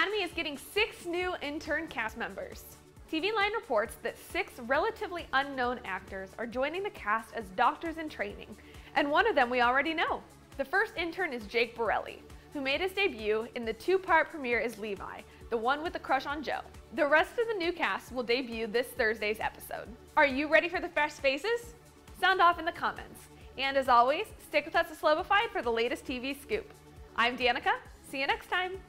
Anatomy is getting 6 new intern cast members. TV Line reports that 6 relatively unknown actors are joining the cast as doctors in training, and one of them we already know. The first intern is Jake Borelli, who made his debut in the 2-part premiere as Levi, the one with the crush on Joe. The rest of the new cast will debut this Thursday's episode. Are you ready for the fresh faces? Sound off in the comments. And as always, stick with us at Celebified for the latest TV scoop. I'm Danica. See you next time.